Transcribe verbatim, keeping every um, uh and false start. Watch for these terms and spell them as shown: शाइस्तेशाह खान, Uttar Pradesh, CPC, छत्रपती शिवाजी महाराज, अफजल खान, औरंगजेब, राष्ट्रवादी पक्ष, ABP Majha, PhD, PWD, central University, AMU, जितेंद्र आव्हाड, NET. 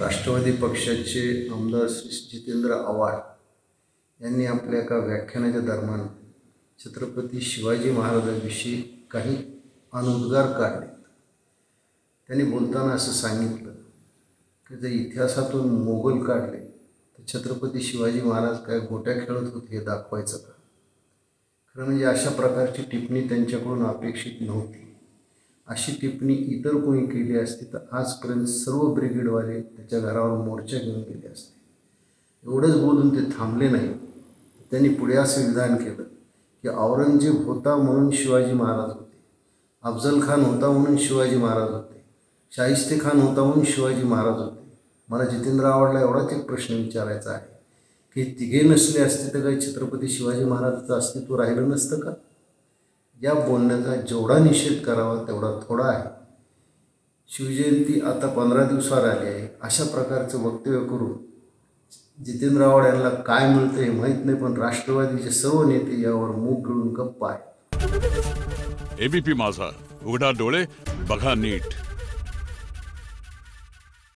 राष्ट्रवादी पक्षाचे आमदार श्री जितेंद्र आव्हाड यांनी आपल्या एका व्याख्यानाच्या दरम्यान छत्रपती शिवाजी महाराजांविषयी काही अनुद्गार काढले। त्यांनी बोलताना असं सांगितलं की जर इतिहासातून मोगल काढले तर छत्रपती शिवाजी महाराज काय गोट्या खेळत होते हे दाखवायचं का? खरं म्हणजे अशा प्रकारची टिप्पणी त्यांच्याकडून अपेक्षित नव्हती। अशी टिप्पणी इतर कोणी केली असती तर आजपर्यंत सर्व ब्रिगेडवाले त्याच्या घरावर मोर्चा घेऊन गेले असते। एवढंच बोलून ते थांबले नाही। त्यांनी पुढे असे विधान केलं की औरंगजेब होता म्हणून शिवाजी महाराज होते, अफजल खान होता म्हणून शिवाजी महाराज होते, शाइस्तेशाह खान होता म्हणून शिवाजी महाराज होते। मला जितेंद्र आव्हाडला एवढाच एक प्रश्न विचारायचा आहे की तिघे नसले असते तर काही छत्रपती शिवाजी महाराजांचं अस्तित्व राहिलं नसतं का? या बोलण्याचा जेवढा निषेध करावा तेवढा थोडा आहे। शिवजयंती आता पंधरा दिवसावर आली आहे। अशा प्रकारचं वक्तव्य करून जितेंद्र आव्हाड यांना काय मिळतं हे माहीत नाही, पण राष्ट्रवादीचे सर्व नेते यावर मूग गिळून गप्प आहेत। एबीपी माझा, उघडा डोळे बघा नीट।